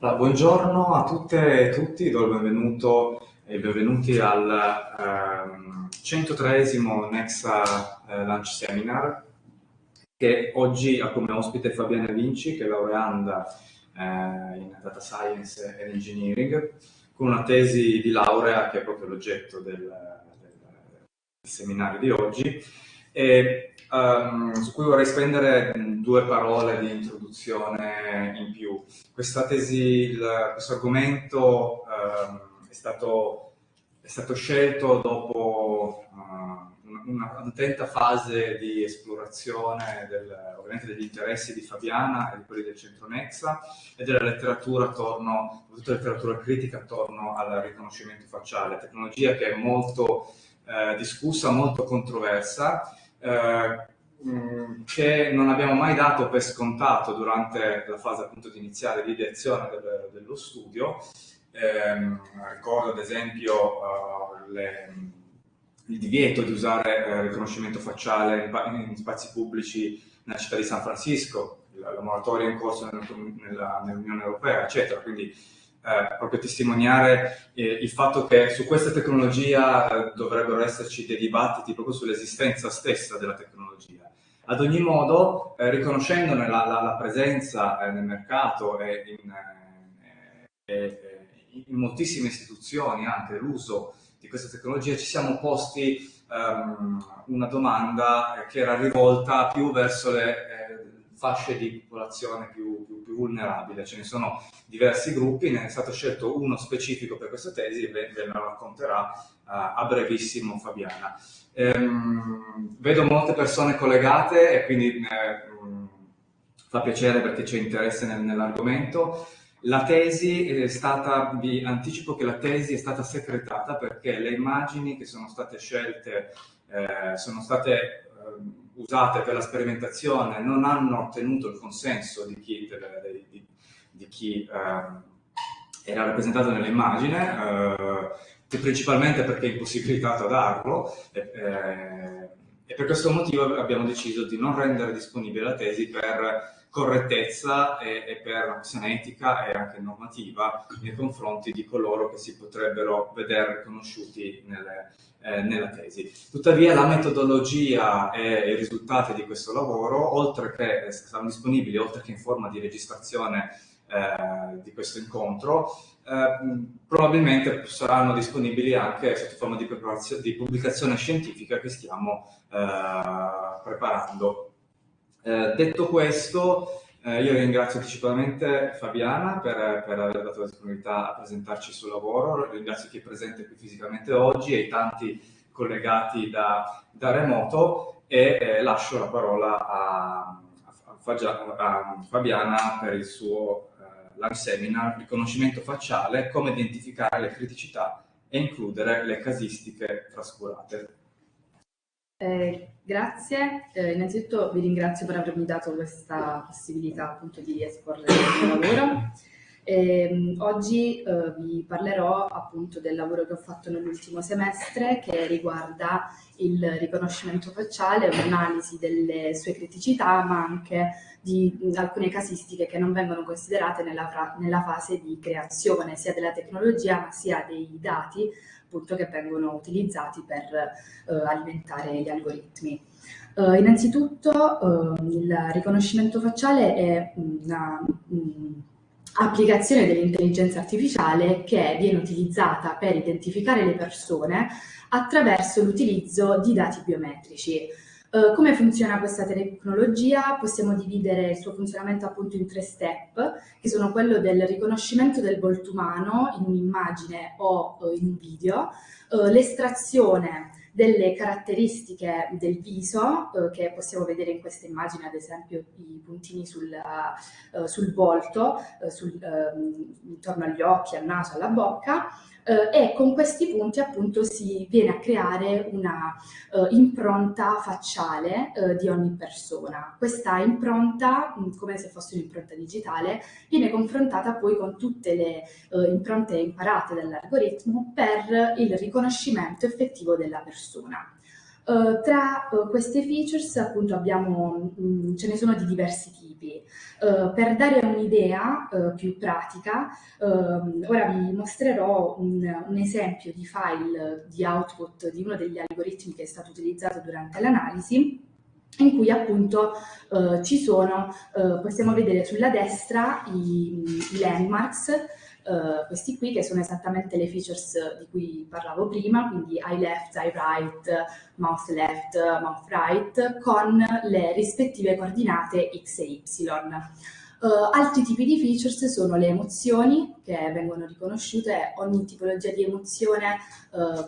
Allora, buongiorno a tutte e tutti, do il benvenuto e benvenuti al 103esimo Nexa Launch Seminar, che oggi ha come ospite Fabiana Vinci, che è laureanda in Data Science and Engineering, con una tesi di laurea che è proprio l'oggetto del seminario di oggi, e su cui vorrei spendere due parole di introduzione in più. Questa tesi, questo argomento è stato scelto dopo un'attenta fase di esplorazione ovviamente degli interessi di Fabiana e di quelli del Centro Nexa e della letteratura attorno, tutta la letteratura critica attorno al riconoscimento facciale, tecnologia che è molto discussa, molto controversa, che non abbiamo mai dato per scontato durante la fase appunto iniziale di ideazione dello studio. Ricordo ad esempio il divieto di usare riconoscimento facciale in spazi pubblici nella città di San Francisco, la moratoria in corso nell'Unione Europea, eccetera. Quindi proprio testimoniare il fatto che su questa tecnologia dovrebbero esserci dei dibattiti proprio sull'esistenza stessa della tecnologia. Ad ogni modo, riconoscendone la presenza nel mercato e in moltissime istituzioni anche l'uso di questa tecnologia, ci siamo posti una domanda che era rivolta più verso le fasce di popolazione più vulnerabile. Ce ne sono diversi gruppi, ne è stato scelto uno specifico per questa tesi e ve lo racconterà a brevissimo Fabiana. Vedo molte persone collegate e quindi fa piacere perché c'è interesse nell'argomento. La tesi è stata, vi anticipo che la tesi è stata secretata perché le immagini che sono state scelte, sono state usate per la sperimentazione, non hanno ottenuto il consenso di chi era rappresentato nell'immagine, principalmente perché è impossibilitato a darlo, e per questo motivo abbiamo deciso di non rendere disponibile la tesi per correttezza e per una questione etica e anche normativa nei confronti di coloro che si potrebbero vedere riconosciuti nella tesi. Tuttavia la metodologia e i risultati di questo lavoro, oltre che saranno disponibili, oltre che in forma di registrazione di questo incontro, probabilmente saranno disponibili anche sotto forma di pubblicazione scientifica che stiamo preparando. Detto questo, io ringrazio anticipatamente Fabiana per aver dato la disponibilità a presentarci il suo lavoro, ringrazio chi è presente qui fisicamente oggi e i tanti collegati da remoto e lascio la parola a Fabiana per il suo live seminar Riconoscimento facciale, come identificare le criticità e includere le casistiche trascurate. Grazie, innanzitutto vi ringrazio per avermi dato questa possibilità appunto di esporre il mio lavoro. Oggi vi parlerò appunto del lavoro che ho fatto nell'ultimo semestre che riguarda il riconoscimento facciale, un'analisi delle sue criticità ma anche di alcune casistiche che non vengono considerate nella fase di creazione sia della tecnologia ma sia dei dati appunto che vengono utilizzati per alimentare gli algoritmi. Innanzitutto il riconoscimento facciale è una applicazione dell'intelligenza artificiale che viene utilizzata per identificare le persone attraverso l'utilizzo di dati biometrici. Come funziona questa tecnologia? Possiamo dividere il suo funzionamento appunto in tre step, che sono quello del riconoscimento del volto umano in un'immagine o in un video, l'estrazione delle caratteristiche del viso, che possiamo vedere in questa immagine, ad esempio i puntini sul volto, intorno agli occhi, al naso, alla bocca, e con questi punti appunto si viene a creare una impronta facciale di ogni persona. Questa impronta, come se fosse un'impronta digitale, viene confrontata poi con tutte le impronte imparate dall'algoritmo per il riconoscimento effettivo della persona. Tra queste features appunto abbiamo, ce ne sono di diversi tipi. Per dare un'idea più pratica, ora vi mostrerò un esempio di file di output di uno degli algoritmi che è stato utilizzato durante l'analisi, in cui appunto ci sono, possiamo vedere sulla destra i landmarks, questi qui che sono esattamente le features di cui parlavo prima, quindi eye left, eye right, mouse right, con le rispettive coordinate x e y. Altri tipi di features sono le emozioni, che vengono riconosciute, ogni tipologia di emozione,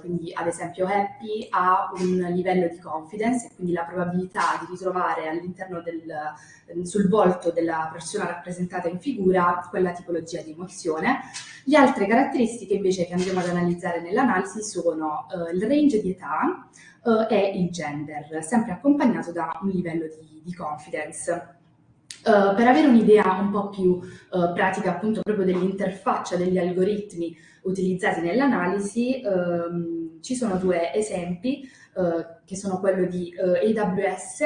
quindi ad esempio happy, ha un livello di confidence e quindi la probabilità di ritrovare all'interno sul volto della persona rappresentata in figura quella tipologia di emozione. Le altre caratteristiche invece che andiamo ad analizzare nell'analisi sono il range di età e il gender, sempre accompagnato da un livello di confidence. Per avere un'idea un po' più pratica appunto proprio dell'interfaccia degli algoritmi utilizzati nell'analisi, ci sono due esempi che sono quello di AWS,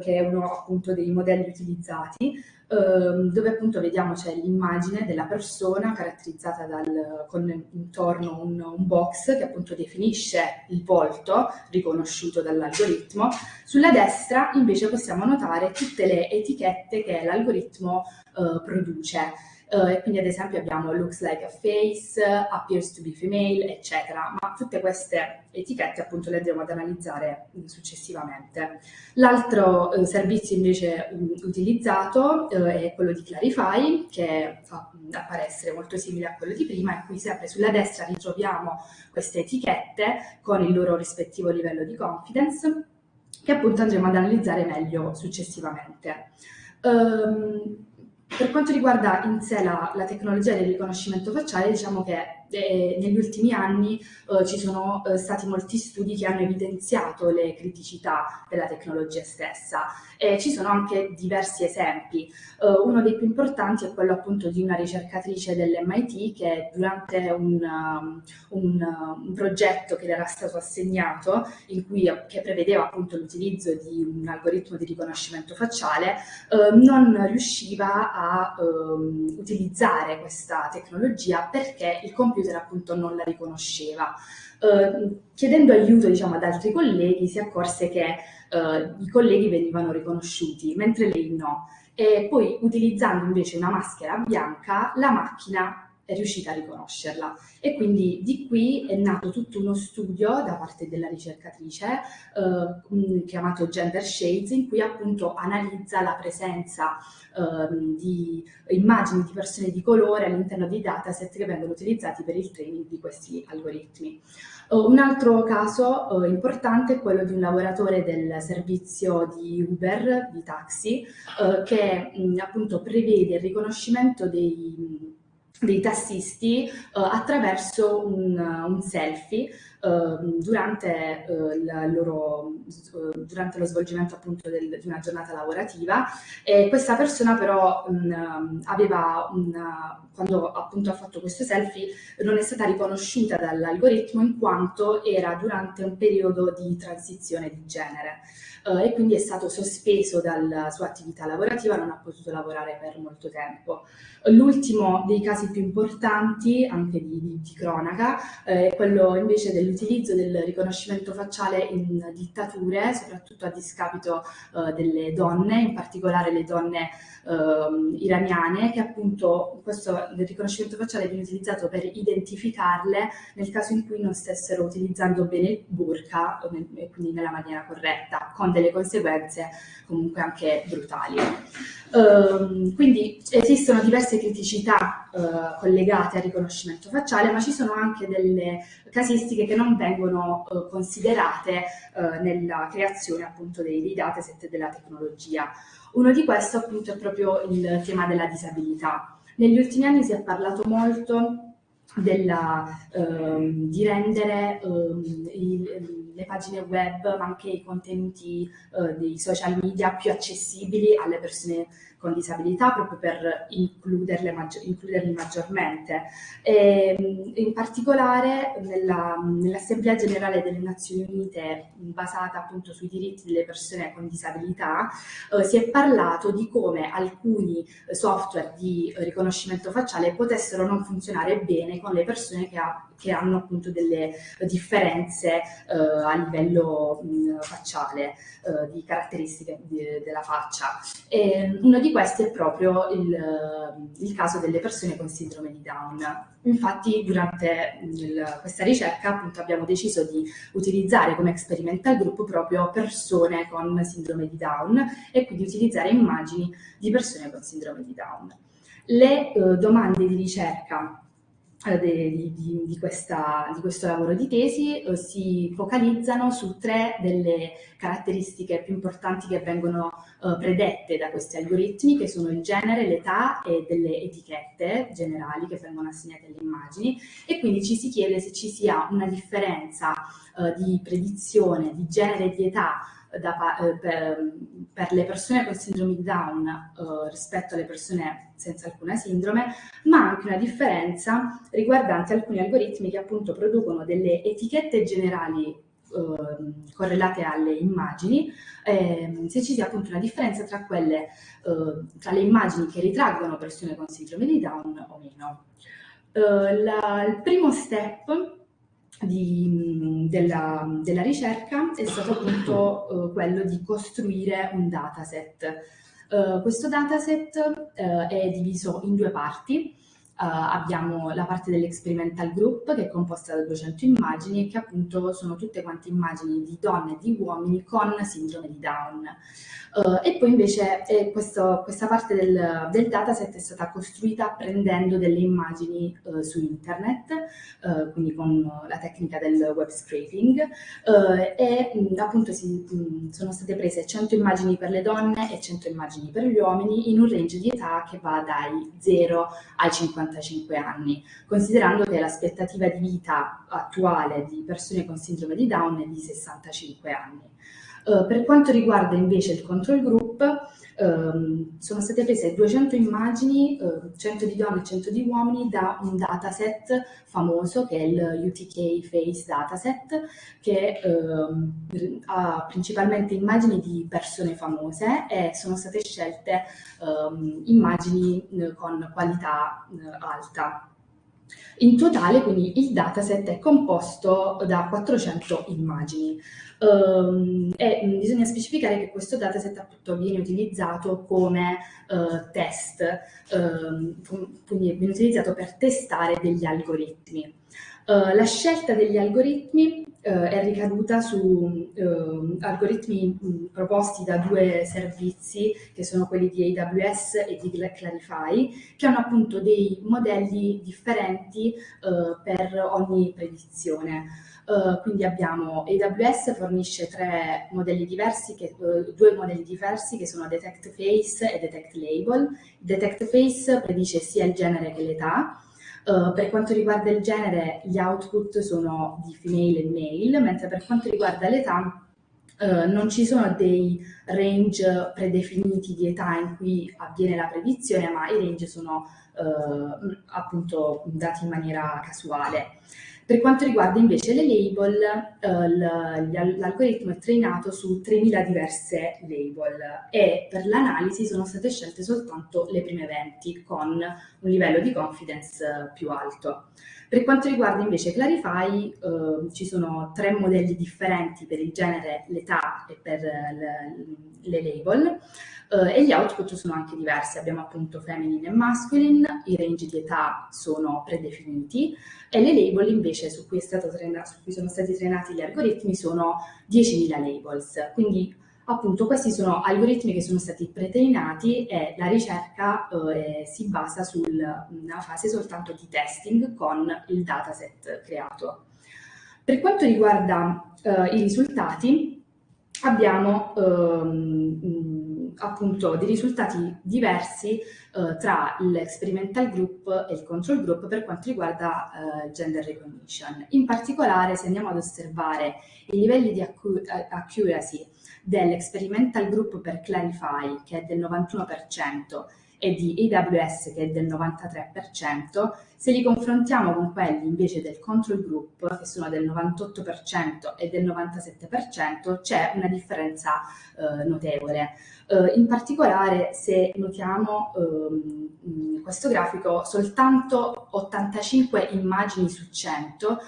che è uno appunto dei modelli utilizzati, dove appunto vediamo c'è l'immagine della persona caratterizzata con intorno un box che appunto definisce il volto riconosciuto dall'algoritmo. Sulla destra invece possiamo notare tutte le etichette che l'algoritmo produce. Quindi ad esempio abbiamo looks like a face, appears to be female, eccetera, ma tutte queste etichette appunto le andremo ad analizzare successivamente. L'altro servizio invece utilizzato è quello di Clarifai, che appare essere molto simile a quello di prima, e qui sempre sulla destra ritroviamo queste etichette con il loro rispettivo livello di confidence, che appunto andremo ad analizzare meglio successivamente. Per quanto riguarda in sé la tecnologia del riconoscimento facciale, diciamo che negli ultimi anni ci sono stati molti studi che hanno evidenziato le criticità della tecnologia stessa, e ci sono anche diversi esempi. Uno dei più importanti è quello appunto di una ricercatrice dell'MIT che durante un progetto che le era stato assegnato, che prevedeva appunto l'utilizzo di un algoritmo di riconoscimento facciale, non riusciva a utilizzare questa tecnologia perché il computer appunto non la riconosceva. Chiedendo aiuto, diciamo, ad altri colleghi, si accorse che i colleghi venivano riconosciuti, mentre lei no. E poi, utilizzando invece una maschera bianca, la macchina è riuscita a riconoscerla, e quindi di qui è nato tutto uno studio da parte della ricercatrice chiamato Gender Shades, in cui appunto analizza la presenza di immagini di persone di colore all'interno dei dataset che vengono utilizzati per il training di questi algoritmi. Un altro caso importante è quello di un lavoratore del servizio di Uber, di taxi, che appunto prevede il riconoscimento dei tassisti attraverso un selfie durante lo svolgimento appunto di una giornata lavorativa. E questa persona però quando appunto ha fatto questo selfie non è stata riconosciuta dall'algoritmo, in quanto era durante un periodo di transizione di genere, e quindi è stato sospeso dalla sua attività lavorativa, non ha potuto lavorare per molto tempo. L'ultimo dei casi più importanti, anche di cronaca, è quello invece dell'utilizzo del riconoscimento facciale in dittature, soprattutto a discapito delle donne, in particolare le donne iraniane, che appunto il riconoscimento facciale viene utilizzato per identificarle nel caso in cui non stessero utilizzando bene il burka, quindi nella maniera corretta, con delle conseguenze comunque anche brutali. Quindi esistono diverse criticità collegate al riconoscimento facciale, ma ci sono anche delle casistiche che non vengono considerate nella creazione appunto dei dataset della tecnologia. Uno di questi appunto è proprio il tema della disabilità. Negli ultimi anni si è parlato molto di rendere le pagine web, ma anche i contenuti dei social media più accessibili alle persone con disabilità proprio per includerli maggiormente. E, in particolare nell'Assemblea Generale delle Nazioni Unite, basata appunto sui diritti delle persone con disabilità, si è parlato di come alcuni software di riconoscimento facciale potessero non funzionare bene con le persone che hanno appunto delle differenze a livello facciale, di caratteristiche della faccia. E uno di questi è proprio il caso delle persone con sindrome di Down. Infatti durante questa ricerca appunto abbiamo deciso di utilizzare come experimental group proprio persone con sindrome di Down e quindi utilizzare immagini di persone con sindrome di Down. Le domande di ricerca di questo lavoro di tesi si focalizzano su tre delle caratteristiche più importanti che vengono predette da questi algoritmi, che sono il genere, l'età e delle etichette generali che vengono assegnate alle immagini, e quindi ci si chiede se ci sia una differenza di predizione di genere e di età per le persone con sindrome di Down rispetto alle persone senza alcuna sindrome, ma anche una differenza riguardante alcuni algoritmi che appunto producono delle etichette generali correlate alle immagini, se ci sia appunto una differenza tra quelle, tra le immagini che ritraggono persone con sindrome di Down o meno. Il primo step della ricerca è stato appunto quello di costruire un dataset. Questo dataset è diviso in due parti. Abbiamo la parte dell'experimental group, che è composta da 200 immagini, che appunto sono tutte quante immagini di donne e di uomini con sindrome di Down. E poi invece questa parte del dataset è stata costruita prendendo delle immagini su internet, quindi con la tecnica del web scraping, appunto sono state prese 100 immagini per le donne e 100 immagini per gli uomini in un range di età che va dai 0 ai 50 anni, considerando che l'aspettativa di vita attuale di persone con sindrome di Down è di 65 anni. Per quanto riguarda invece il control group, sono state prese 200 immagini, 100 di donne e 100 di uomini, da un dataset famoso che è il UTK Face Dataset, che ha principalmente immagini di persone famose, e sono state scelte immagini con qualità alta. In totale, quindi, il dataset è composto da 400 immagini. E bisogna specificare che questo dataset appunto viene utilizzato come test, quindi viene utilizzato per testare degli algoritmi. La scelta degli algoritmi è ricaduta su algoritmi proposti da due servizi, che sono quelli di AWS e di Clarifai, che hanno appunto dei modelli differenti per ogni predizione. Quindi abbiamo AWS fornisce due modelli diversi, che sono Detect Face e Detect Label. Detect Face predice sia il genere che l'età. Per quanto riguarda il genere, gli output sono di female e male, mentre per quanto riguarda l'età non ci sono dei range predefiniti di età in cui avviene la predizione, ma i range sono appunto dati in maniera casuale. Per quanto riguarda invece le label, l'algoritmo è trainato su 3000 diverse label, e per l'analisi sono state scelte soltanto le prime 20 con un livello di confidence più alto. Per quanto riguarda invece Clarifai, ci sono tre modelli differenti per il genere, l'età e per le label, e gli output sono anche diversi. Abbiamo appunto feminine e masculine, i range di età sono predefiniti, e le label invece su cui sono stati trainati gli algoritmi sono 10.000 labels. Quindi appunto questi sono algoritmi che sono stati pretrainati, e la ricerca si basa su una fase soltanto di testing con il dataset creato. Per quanto riguarda i risultati, abbiamo appunto dei risultati diversi tra l'experimental group e il control group per quanto riguarda gender recognition. In particolare, se andiamo ad osservare i livelli di accuracy dell'Experimental Group per Clarifai, che è del 91%, e di AWS, che è del 93%, se li confrontiamo con quelli invece del Control Group, che sono del 98% e del 97%, c'è una differenza notevole. In particolare, se notiamo in questo grafico, soltanto 85 immagini su 100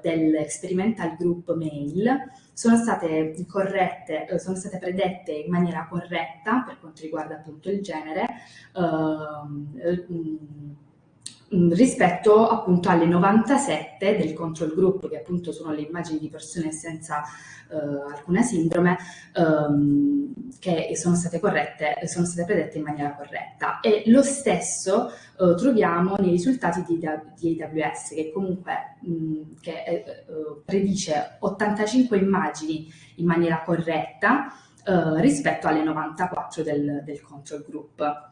dell'Experimental Group Mail sono state predette in maniera corretta per quanto riguarda appunto il genere, rispetto appunto alle 97 del control group, che appunto sono le immagini di persone senza alcuna sindrome, che sono state predette in maniera corretta. E lo stesso troviamo nei risultati di AWS, che comunque predice 85 immagini in maniera corretta rispetto alle 94 del control group.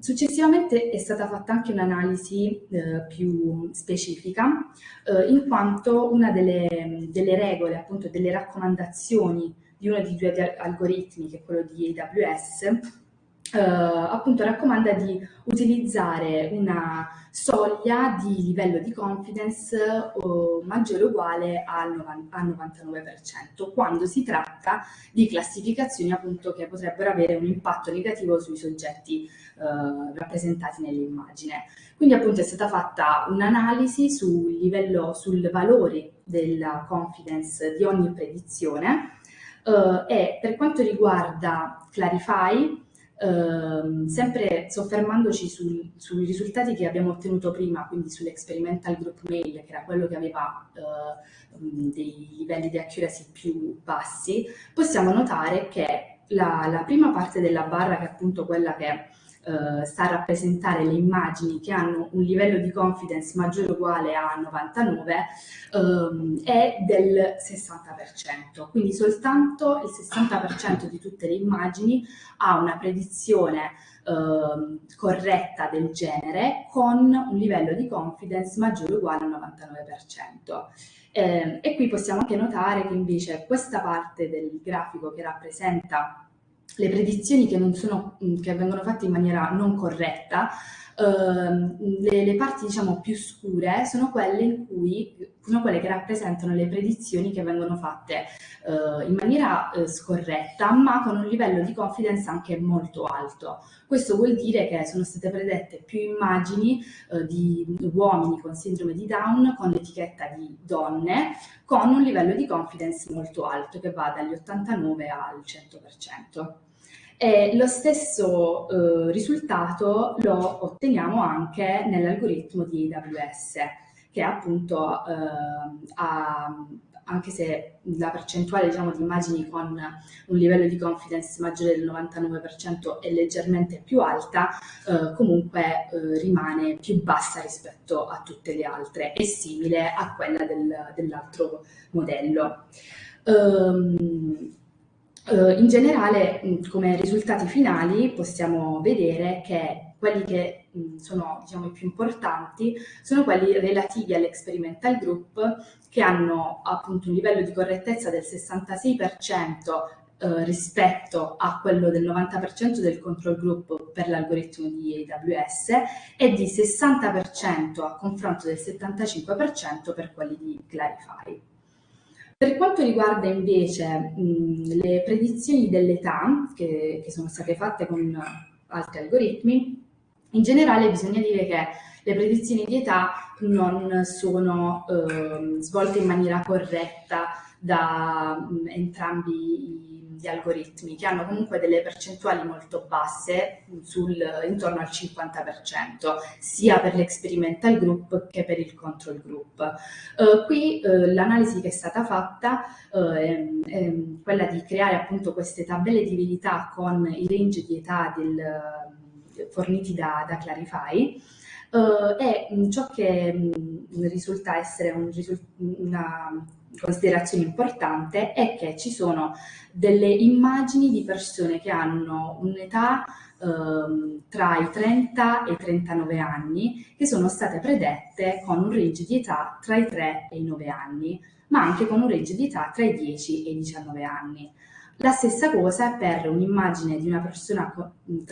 Successivamente è stata fatta anche un'analisi più specifica, in quanto una delle regole, appunto delle raccomandazioni di uno dei due algoritmi, che è quello di AWS, appunto raccomanda di utilizzare una soglia di livello di confidence maggiore o uguale al 99% quando si tratta di classificazioni appunto che potrebbero avere un impatto negativo sui soggetti rappresentati nell'immagine. Quindi appunto è stata fatta un'analisi sul valore della confidence di ogni predizione, e per quanto riguarda Clarifai, sempre soffermandoci sui risultati che abbiamo ottenuto prima, quindi sull'experimental group mail, che era quello che aveva dei livelli di accuracy più bassi, possiamo notare che la prima parte della barra, che è appunto quella che sta a rappresentare le immagini che hanno un livello di confidence maggiore o uguale a 99, è del 60%, quindi soltanto il 60% di tutte le immagini ha una predizione corretta del genere con un livello di confidence maggiore o uguale al 99%. E qui possiamo anche notare che invece questa parte del grafico, che rappresenta le predizioni che vengono fatte in maniera non corretta, le parti diciamo più scure sono quelle che rappresentano le predizioni che vengono fatte in maniera scorretta, ma con un livello di confidence anche molto alto. Questo vuol dire che sono state predette più immagini di uomini con sindrome di Down con l'etichetta di donne, con un livello di confidence molto alto che va dagli 89 al 100%. E lo stesso risultato lo otteniamo anche nell'algoritmo di AWS, che appunto anche se la percentuale diciamo, di immagini con un livello di confidence maggiore del 99% è leggermente più alta, comunque rimane più bassa rispetto a tutte le altre e simile a quella dell'altro modello. In generale, come risultati finali, possiamo vedere che quelli che sono diciamo, i più importanti sono quelli relativi all'experimental group, che hanno appunto un livello di correttezza del 66% rispetto a quello del 90% del control group per l'algoritmo di AWS e di 60% a confronto del 75% per quelli di Clarifai. Per quanto riguarda invece le predizioni dell'età che sono state fatte con altri algoritmi, in generale bisogna dire che le predizioni di età non sono svolte in maniera corretta da entrambi gli algoritmi, che hanno comunque delle percentuali molto basse, intorno al 50%, sia per l'experimental group che per il control group. Qui l'analisi che è stata fatta è quella di creare appunto queste tabelle di verità con i range di età forniti da Clarifai, e ciò che risulta essere una considerazione importante è che ci sono delle immagini di persone che hanno un'età tra i 30 e i 39 anni, che sono state predette con un range di età tra i 3 e i 9 anni, ma anche con un range di età tra i 10 e i 19 anni. La stessa cosa per un'immagine di una persona che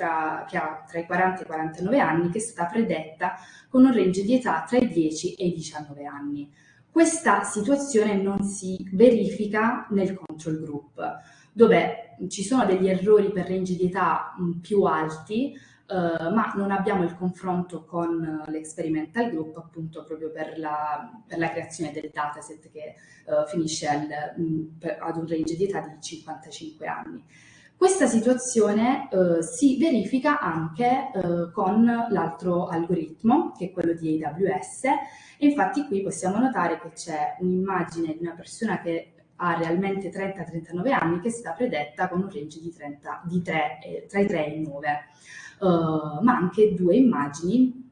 ha tra i 40 e i 49 anni che è stata predetta con un range di età tra i 10 e i 19 anni. Questa situazione non si verifica nel control group, dove ci sono degli errori per range di età più alti, ma non abbiamo il confronto con l'experimental group, appunto proprio per la creazione del dataset che finisce ad un range di età di 55 anni. Questa situazione si verifica anche con l'altro algoritmo, che è quello di AWS, e infatti qui possiamo notare che c'è un'immagine di una persona che ha realmente 30-39 anni che è stata predetta con un range tra i 3 e i 9. Ma anche due immagini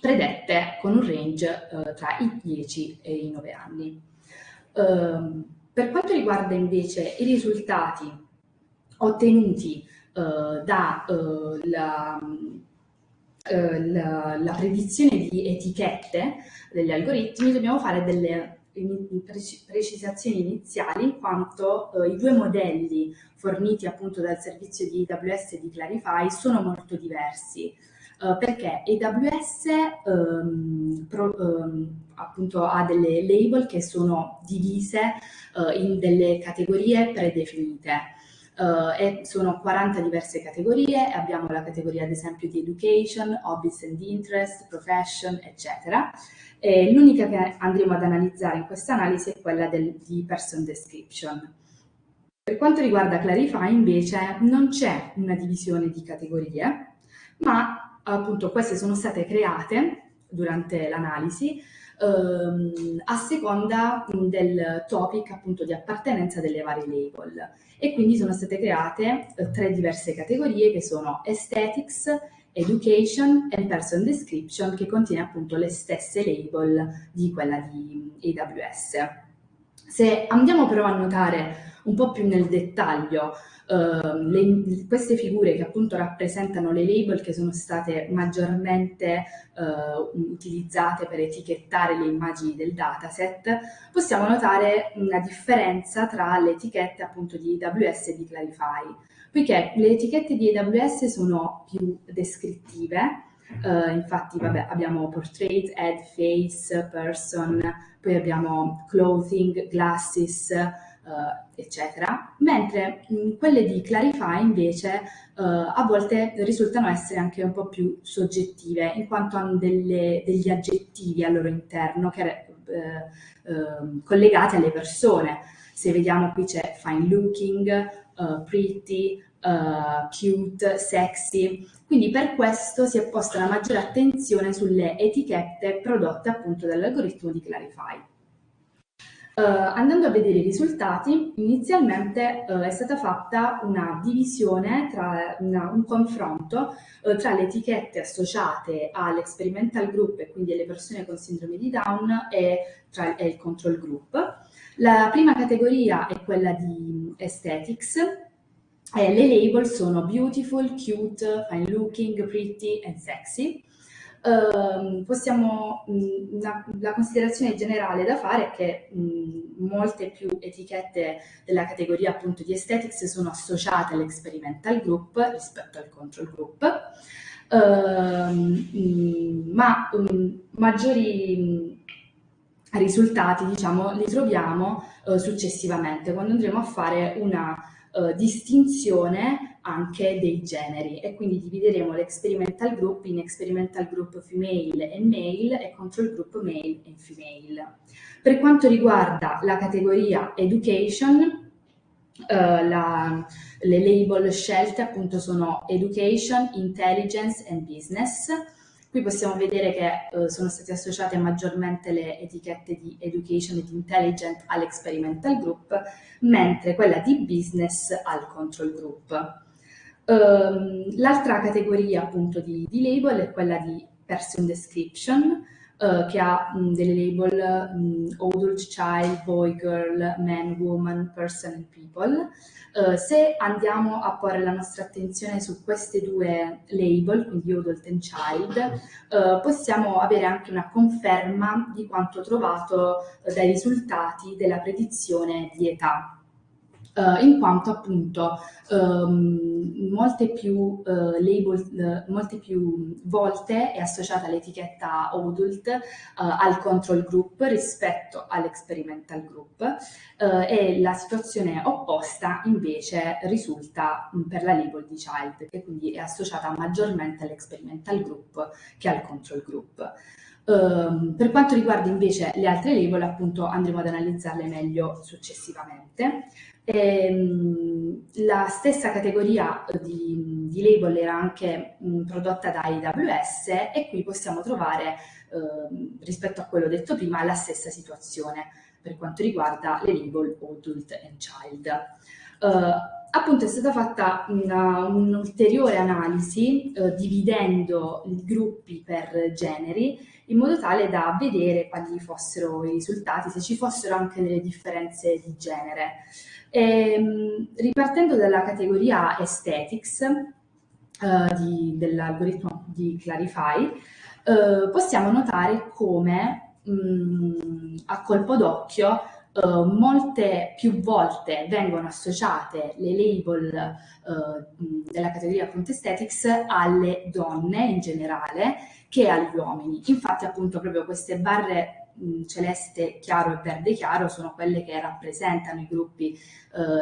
predette con un range tra i 10 e i 9 anni. Per quanto riguarda invece i risultati ottenuti dalla predizione di etichette degli algoritmi, dobbiamo fare delle precisazioni iniziali, in quanto i due modelli forniti appunto dal servizio di AWS e di Clarifai sono molto diversi, perché AWS appunto ha delle label che sono divise in delle categorie predefinite. E sono 40 diverse categorie. Abbiamo la categoria ad esempio di education, hobbies and interest, profession, eccetera. L'unica che andremo ad analizzare in questa analisi è quella di person description. Per quanto riguarda Clarifai invece non c'è una divisione di categorie, ma appunto queste sono state create durante l'analisi a seconda del topic appunto di appartenenza delle varie label, e quindi sono state create tre diverse categorie che sono aesthetics, education e person description, che contiene appunto le stesse label di quella di AWS. Se andiamo però a notare un po' più nel dettaglio queste figure che appunto rappresentano le label che sono state maggiormente utilizzate per etichettare le immagini del dataset, possiamo notare una differenza tra le etichette appunto di AWS e di Clarifai, poiché le etichette di AWS sono più descrittive. Infatti abbiamo portrait, head, face, person, poi abbiamo clothing, glasses, eccetera, mentre quelle di Clarifai invece a volte risultano essere anche un po' più soggettive, in quanto hanno degli aggettivi al loro interno collegati alle persone. Se vediamo qui c'è fine looking, pretty, cute, sexy, quindi per questo si è posta la maggiore attenzione sulle etichette prodotte appunto dall'algoritmo di Clarifai. Andando a vedere i risultati, inizialmente è stata fatta una divisione, un confronto tra le etichette associate all'experimental group e quindi alle persone con sindrome di Down e il control group. La prima categoria è quella di aesthetics. Le label sono beautiful, cute, fine looking, pretty and sexy. La considerazione generale da fare è che molte più etichette della categoria appunto di aesthetics sono associate all'experimental group rispetto al control group, maggiori risultati diciamo li troviamo successivamente, quando andremo a fare una distinzione anche dei generi, e quindi divideremo l'experimental group in experimental group female e male e control group male e female. Per quanto riguarda la categoria education, le label scelte appunto sono education, intelligence and business. Qui possiamo vedere che sono state associate maggiormente le etichette di Education ed Intelligent all'Experimental Group, mentre quella di Business al Control Group. L'altra categoria appunto di label è quella di Person Description, che ha delle label adult, child, boy, girl, man, woman, person and people. Se andiamo a porre la nostra attenzione su queste due label, quindi adult and child, possiamo avere anche una conferma di quanto trovato dai risultati della predizione di età. in quanto appunto molte più volte è associata l'etichetta adult al control group rispetto all'experimental group, e la situazione opposta invece risulta per la label di child, che quindi è associata maggiormente all'experimental group che al control group. Per quanto riguarda invece le altre label, appunto, andremo ad analizzarle meglio successivamente. La stessa categoria di label era anche prodotta da AWS, e qui possiamo trovare, rispetto a quello detto prima, la stessa situazione per quanto riguarda le label adult and child. Appunto è stata fatta un'ulteriore analisi dividendo i gruppi per generi, in modo tale da vedere quali fossero i risultati, se ci fossero anche delle differenze di genere. Ripartendo dalla categoria aesthetics dell'algoritmo di Clarifai, possiamo notare come a colpo d'occhio molte più volte vengono associate le label della categoria appunto aesthetics alle donne in generale che agli uomini. Infatti appunto proprio queste barre celeste chiaro e verde chiaro sono quelle che rappresentano i gruppi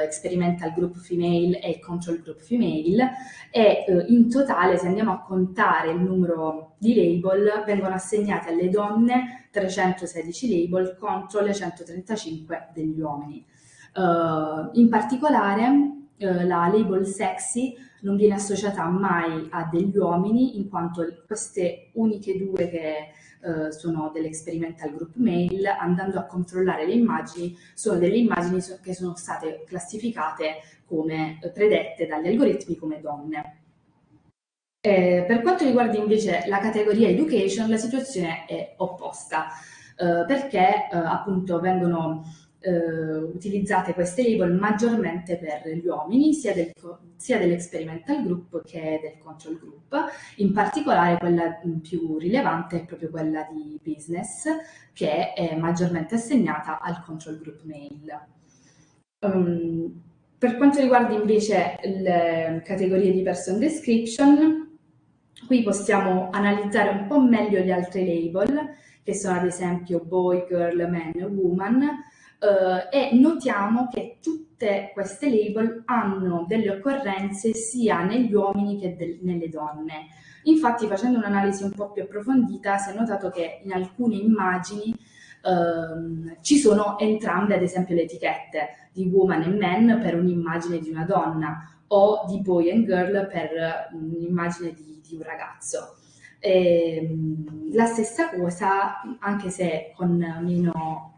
experimental group female e control group female, e in totale, se andiamo a contare il numero di label, vengono assegnate alle donne 316 label contro le 135 degli uomini. In particolare la label sexy non viene associata mai a degli uomini, in quanto queste uniche due che sono dell'experimental group male, andando a controllare le immagini, sono delle immagini che sono state classificate come predette dagli algoritmi come donne. Per quanto riguarda invece la categoria education, la situazione è opposta, perché appunto vengono utilizzate queste label maggiormente per gli uomini, sia dell'experimental group che del control group. In particolare quella più rilevante è proprio quella di business, che è maggiormente assegnata al control group male. Per quanto riguarda invece le categorie di person description, qui possiamo analizzare un po' meglio le altre label, che sono ad esempio boy, girl, man, woman, e notiamo che tutte queste label hanno delle occorrenze sia negli uomini che nelle donne. Infatti, facendo un'analisi un po' più approfondita, si è notato che in alcune immagini ci sono entrambe, ad esempio, le etichette di woman e man per un'immagine di una donna, o di boy and girl per un'immagine di un ragazzo. La stessa cosa, anche se con meno...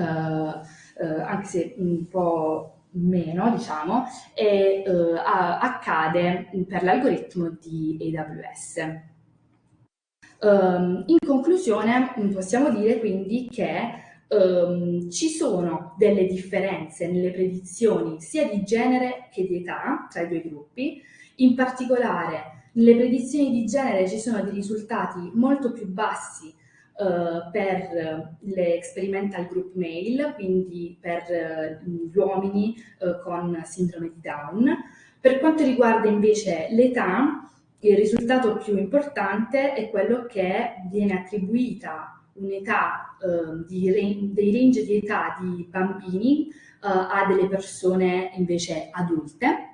anche se un po' meno, diciamo, e accade per l'algoritmo di AWS. In conclusione possiamo dire quindi che ci sono delle differenze nelle predizioni sia di genere che di età tra i due gruppi. In particolare nelle predizioni di genere ci sono dei risultati molto più bassi per le experimental group male, quindi per gli uomini con sindrome di Down. Per quanto riguarda invece l'età, il risultato più importante è quello che viene attribuita un'età dei range di età di bambini a delle persone invece adulte,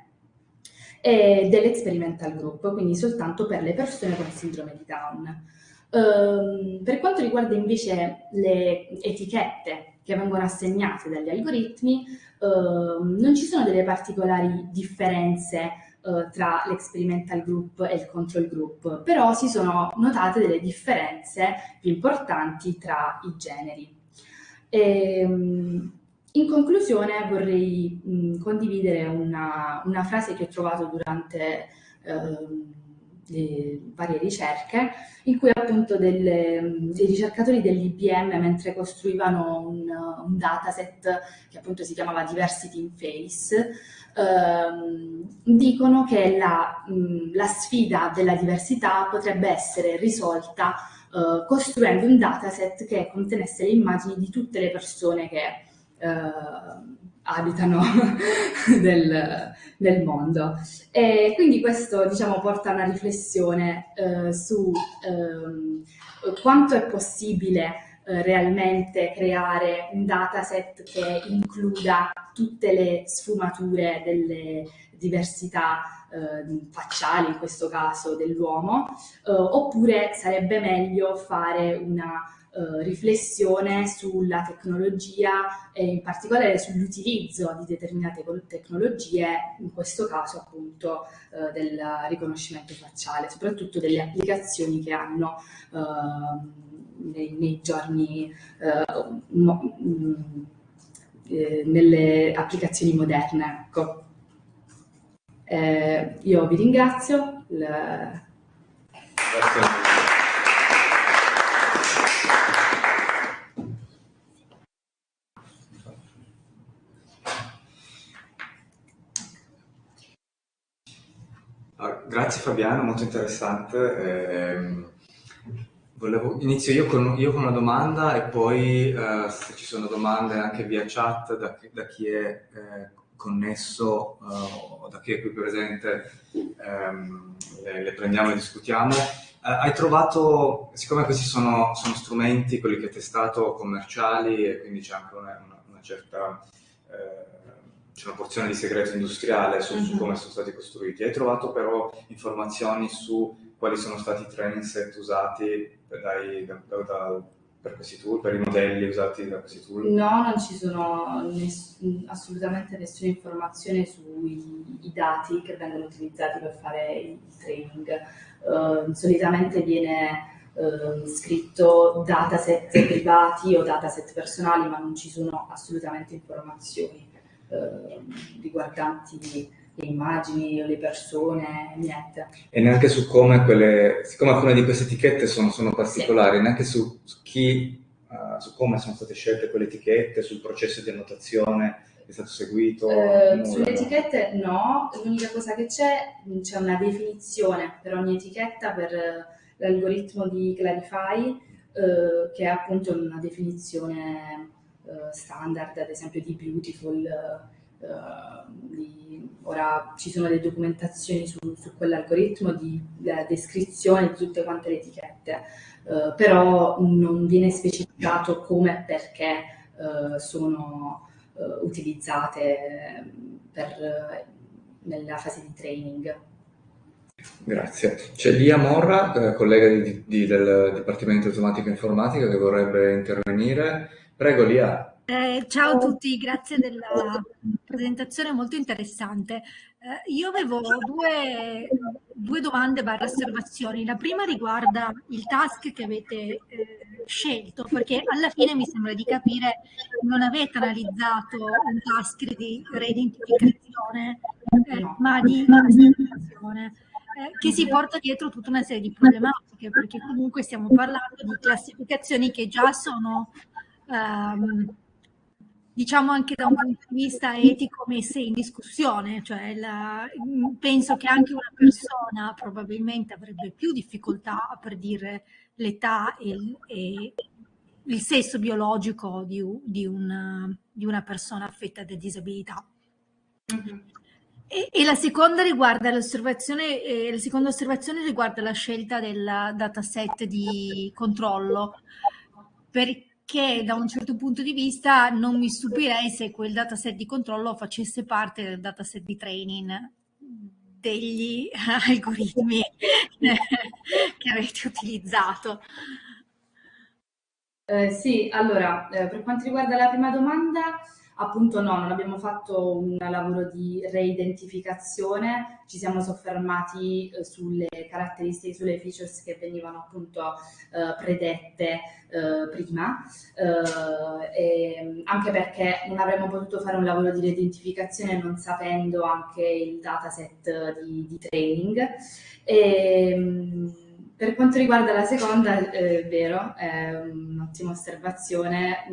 e dell'experimental group, quindi soltanto per le persone con sindrome di Down. Per quanto riguarda invece le etichette che vengono assegnate dagli algoritmi, non ci sono delle particolari differenze tra l'experimental group e il control group, però si sono notate delle differenze più importanti tra i generi. In conclusione vorrei condividere una frase che ho trovato durante le varie ricerche, in cui appunto dei ricercatori dell'IBM, mentre costruivano un dataset che appunto si chiamava Diversity in Face, dicono che la sfida della diversità potrebbe essere risolta costruendo un dataset che contenesse le immagini di tutte le persone che abitano del mondo. E quindi questo, diciamo, porta a una riflessione su quanto è possibile realmente creare un dataset che includa tutte le sfumature delle diversità facciali, in questo caso dell'uomo, oppure sarebbe meglio fare una riflessione sulla tecnologia e in particolare sull'utilizzo di determinate tecnologie, in questo caso appunto del riconoscimento facciale, soprattutto delle applicazioni che hanno nei giorni, nelle applicazioni moderne. Ecco. Io vi ringrazio. Grazie. Grazie Fabiana, molto interessante. Inizio io con una domanda e poi se ci sono domande anche via chat da chi è connesso o da chi è qui presente le prendiamo e discutiamo. Hai trovato, siccome questi sono strumenti, quelli che hai testato, commerciali, e quindi c'è anche una certa... c'è una porzione di segreto industriale su come sono stati costruiti. Hai trovato però informazioni su quali sono stati i training set usati per questi tool, per i modelli usati da questi tool? No, non ci sono assolutamente nessuna informazione sui dati che vengono utilizzati per fare il training. Solitamente viene... scritto dataset privati o dataset personali, ma non ci sono assolutamente informazioni riguardanti le immagini o le persone, niente. E neanche su come quelle, siccome alcune di queste etichette sono particolari, sì, neanche su come sono state scelte quelle etichette, sul processo di annotazione è stato seguito? Sulle etichette no, l'unica cosa che c'è una definizione per ogni etichetta per l'algoritmo di Clarifai, che è appunto una definizione standard, ad esempio di Beautiful. Ora ci sono le documentazioni su quell'algoritmo, la descrizione di tutte quante le etichette, però non viene specificato come e perché sono utilizzate nella fase di training. Grazie. C'è Lia Morra, collega del Dipartimento Automatica e Informatica, che vorrebbe intervenire. Prego Lia. Ciao a tutti, grazie della presentazione molto interessante. Io avevo due domande / osservazioni. La prima riguarda il task che avete scelto, perché alla fine mi sembra di capire non avete analizzato un task di reidentificazione, ma di classificazione, che si porta dietro tutta una serie di problematiche, perché comunque stiamo parlando di classificazioni che già sono, diciamo anche da un punto di vista etico, messe in discussione. Cioè penso che anche una persona probabilmente avrebbe più difficoltà a predire l'età e il sesso biologico di una persona affetta da disabilità. Mm-hmm. E la seconda riguarda la seconda osservazione riguarda la scelta del dataset di controllo, perché da un certo punto di vista non mi stupirei se quel dataset di controllo facesse parte del dataset di training degli algoritmi che avete utilizzato. Sì, allora, per quanto riguarda la prima domanda, appunto no, non abbiamo fatto un lavoro di reidentificazione, ci siamo soffermati sulle caratteristiche, sulle features che venivano appunto predette prima, e anche perché non avremmo potuto fare un lavoro di reidentificazione non sapendo anche il dataset di training. Per quanto riguarda la seconda, è vero, è un'ottima osservazione.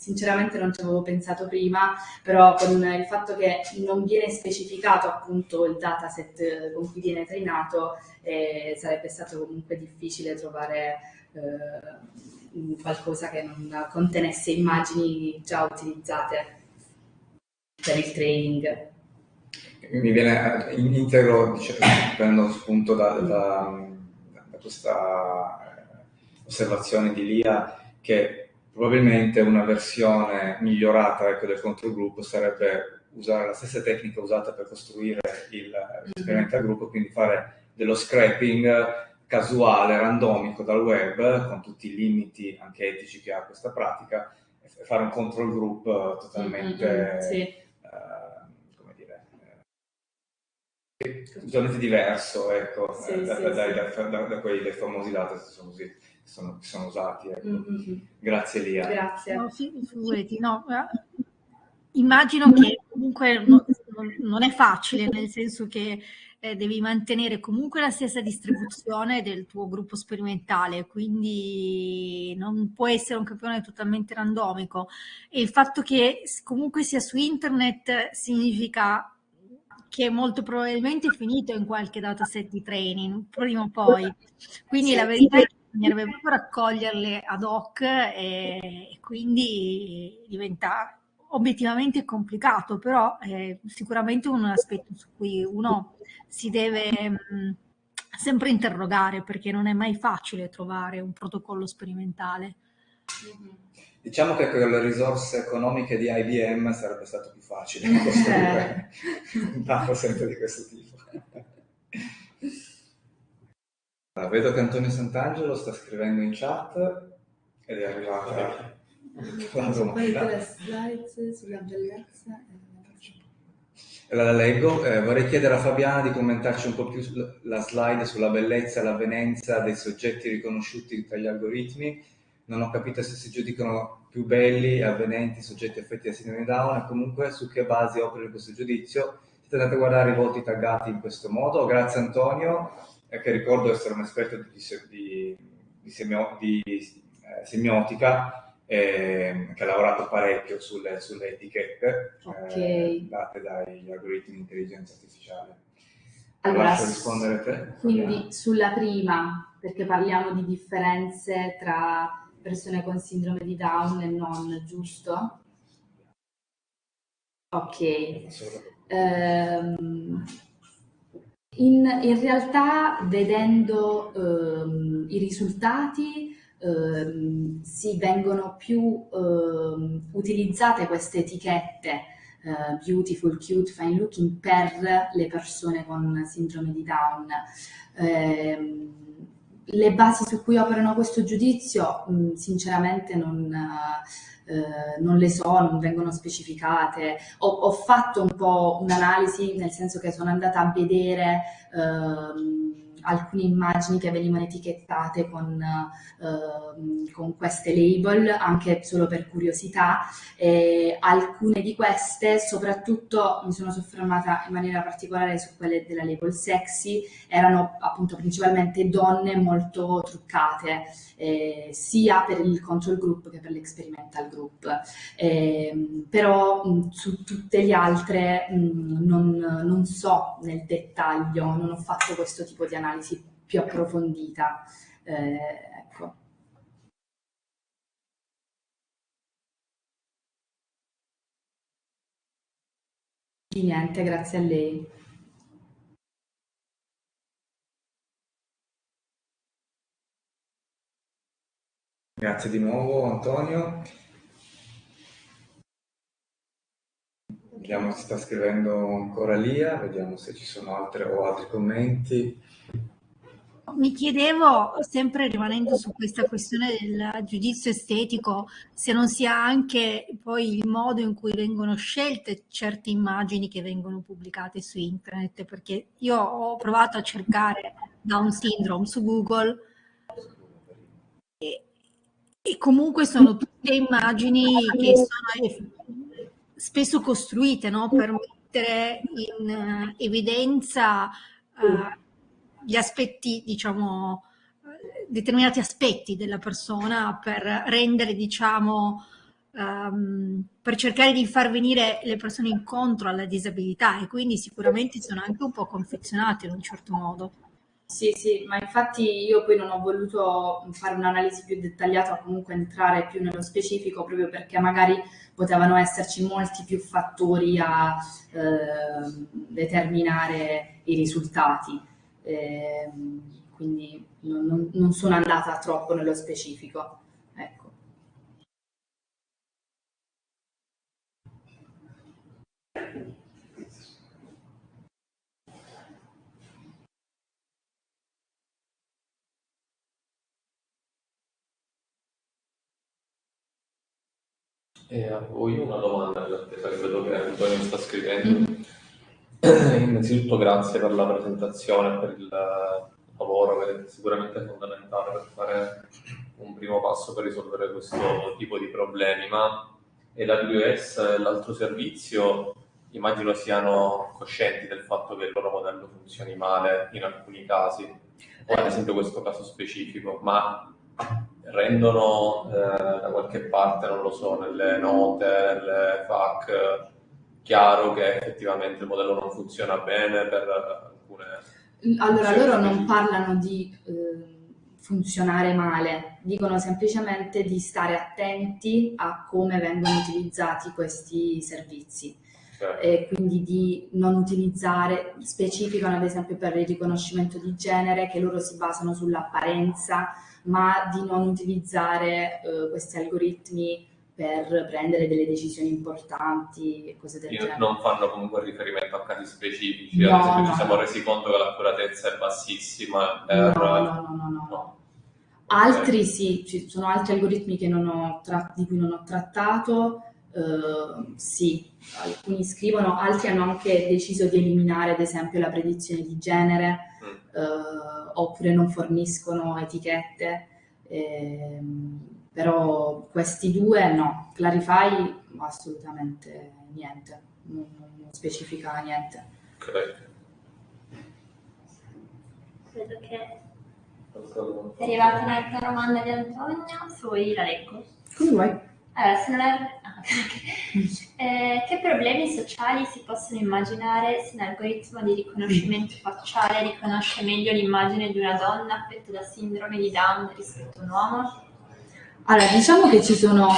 Sinceramente non ci avevo pensato prima, però con il fatto che non viene specificato appunto il dataset con cui viene trainato, sarebbe stato comunque difficile trovare qualcosa che non contenesse immagini già utilizzate. per il training. Mi viene integro, diciamo, prendo spunto da questa osservazione di Lia, che probabilmente una versione migliorata, ecco, del control group sarebbe usare la stessa tecnica usata per costruire l'esperimento a gruppo, quindi fare dello scraping casuale, randomico dal web, con tutti i limiti anche etici che ha questa pratica, e fare un control group totalmente totalmente diverso, ecco, da quelli dei famosi dataset che sono usati, ecco. Grazie Lia. Grazie. No, sì, figurati, no. Immagino che comunque non è facile, nel senso che devi mantenere comunque la stessa distribuzione del tuo gruppo sperimentale, quindi non può essere un campione totalmente randomico, e il fatto che comunque sia su internet significa che molto probabilmente è finito in qualche dataset di training prima o poi, quindi la verità è che bisognerebbe proprio raccoglierle ad hoc, e quindi diventa obiettivamente complicato, però è sicuramente un aspetto su cui uno si deve sempre interrogare, perché non è mai facile trovare un protocollo sperimentale. Diciamo che con le risorse economiche di IBM sarebbe stato più facile costruire un dato sempre di questo tipo. Allora, vedo che Antonio Sant'Angelo sta scrivendo in chat ed è arrivata la domanda. La leggo. Vorrei chiedere a Fabiana di commentarci un po' più la slide sulla bellezza e l'avvenenza dei soggetti riconosciuti dagli algoritmi. Non ho capito se si giudicano più belli e avvenenti soggetti affetti da sindrome Down, e comunque su che basi opera questo giudizio. Siete andati a guardare i voti taggati in questo modo. Grazie Antonio, che ricordo essere un esperto di semiotica, che ha lavorato parecchio sulle etichette date dagli algoritmi di intelligenza artificiale. Allora, lascio rispondere te. Quindi sulla prima, perché parliamo di differenze tra persone con sindrome di Down e non, giusto? Ok. In realtà, vedendo i risultati, vengono più utilizzate queste etichette beautiful, cute, fine looking per le persone con sindrome di Down. Le basi su cui operano questo giudizio sinceramente non le so, non vengono specificate. Ho fatto un po' un'analisi, nel senso che sono andata a vedere alcune immagini che venivano etichettate con queste label, anche solo per curiosità, e alcune di queste, soprattutto mi sono soffermata in maniera particolare su quelle della label sexy, erano appunto principalmente donne molto truccate, sia per il control group che per l'experimental group, però su tutte le altre non so nel dettaglio, non ho fatto questo tipo di analisi più approfondita, ecco. Di niente, grazie a lei. Grazie di nuovo Antonio. Vediamo se sta scrivendo ancora Lia, vediamo se ci sono altri commenti. Mi chiedevo, sempre rimanendo su questa questione del giudizio estetico, se non sia anche poi il modo in cui vengono scelte certe immagini che vengono pubblicate su internet, perché io ho provato a cercare Down syndrome su Google e comunque sono tutte immagini che sono spesso costruite, no? Per mettere in evidenza gli aspetti, diciamo, determinati aspetti della persona, per rendere, diciamo, per cercare di far venire le persone incontro alla disabilità, e quindi sicuramente sono anche un po' confezionate in un certo modo. Sì, ma infatti io poi non ho voluto fare un'analisi più dettagliata o comunque entrare più nello specifico, proprio perché magari potevano esserci molti più fattori a determinare i risultati, quindi non sono andata troppo nello specifico. Ecco. E a voi una domanda, nell'attesa che vedo che Antonio sta scrivendo. Innanzitutto grazie per la presentazione, per il lavoro che è sicuramente fondamentale per fare un primo passo per risolvere questo tipo di problemi, ma AWS e l'altro servizio immagino siano coscienti del fatto che il loro modello funzioni male in alcuni casi, o ad esempio questo caso specifico, ma rendono da qualche parte, non lo so, nelle note, nelle FAQ, chiaro che effettivamente il modello non funziona bene per alcune... Allora, loro non parlano di funzionare male, dicono semplicemente di stare attenti a come vengono utilizzati questi servizi. E quindi di non utilizzare, specificano ad esempio per il riconoscimento di genere che loro si basano sull'apparenza, ma di non utilizzare questi algoritmi per prendere delle decisioni importanti e cose del genere. Non fanno comunque riferimento a casi specifici, no, ad esempio, no, ci siamo resi conto che l'accuratezza è bassissima. No. Altri sì, ci sono altri algoritmi che non ho di cui non ho trattato. Sì, alcuni scrivono, altri hanno anche deciso di eliminare ad esempio la predizione di genere, oppure non forniscono etichette, però questi due no, Clarifai assolutamente niente, non specifica niente. Credo che è arrivata un'altra domanda di Antonio, se vuoi la leggo. Come vuoi? Allora, se non è... che problemi sociali si possono immaginare se l'algoritmo di riconoscimento facciale riconosce meglio l'immagine di una donna affetta da sindrome di Down rispetto a un uomo? Allora, diciamo che ci sono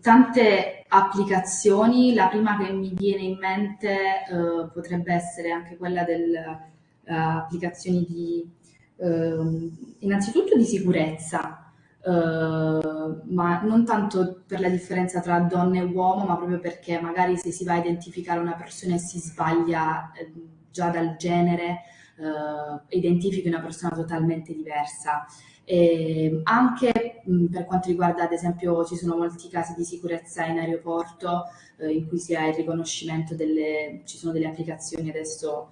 tante applicazioni. La prima che mi viene in mente potrebbe essere anche quella delle applicazioni di innanzitutto di sicurezza. Ma non tanto per la differenza tra donna e uomo, ma proprio perché magari se si va a identificare una persona e si sbaglia già dal genere, identifichi una persona totalmente diversa. E anche per quanto riguarda, ad esempio, ci sono molti casi di sicurezza in aeroporto in cui si ha il riconoscimento delle... ci sono delle applicazioni adesso...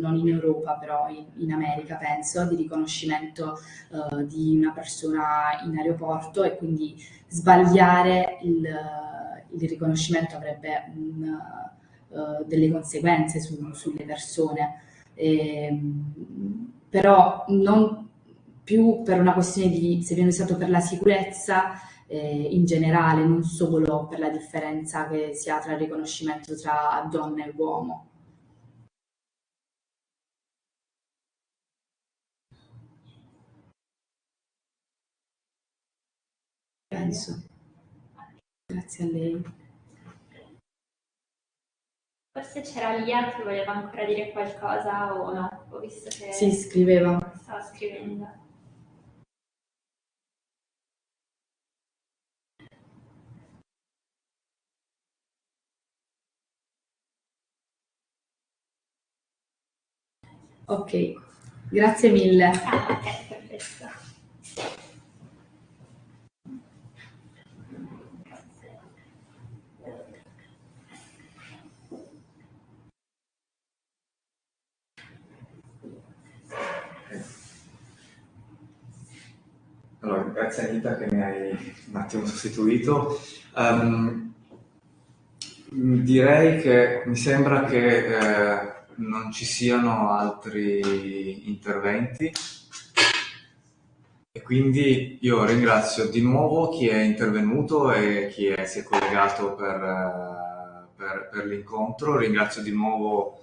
non in Europa, però in America penso, di riconoscimento di una persona in aeroporto, e quindi sbagliare il riconoscimento avrebbe delle conseguenze sulle persone, però non più per una questione di se viene usato per la sicurezza in generale, non solo per la differenza che si ha tra il riconoscimento tra donna e uomo. Penso. Grazie a lei. Forse c'era Lia che voleva ancora dire qualcosa o no? Ho visto che si scriveva. Stava scrivendo. Ok, grazie mille. Ok, perfetto. Allora, grazie Anita che mi hai un attimo sostituito. Direi che mi sembra che non ci siano altri interventi, e quindi io ringrazio di nuovo chi è intervenuto e chi si è collegato per l'incontro. Ringrazio di nuovo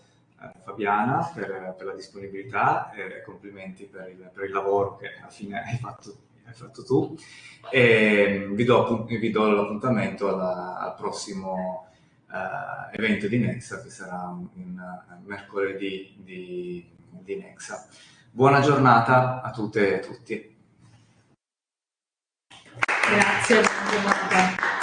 Fabiana per la disponibilità, complimenti per il lavoro che alla fine hai fatto tu, e vi do l'appuntamento al prossimo evento di Nexa, che sarà un mercoledì di Nexa. Buona giornata a tutte e a tutti. Grazie, buona giornata.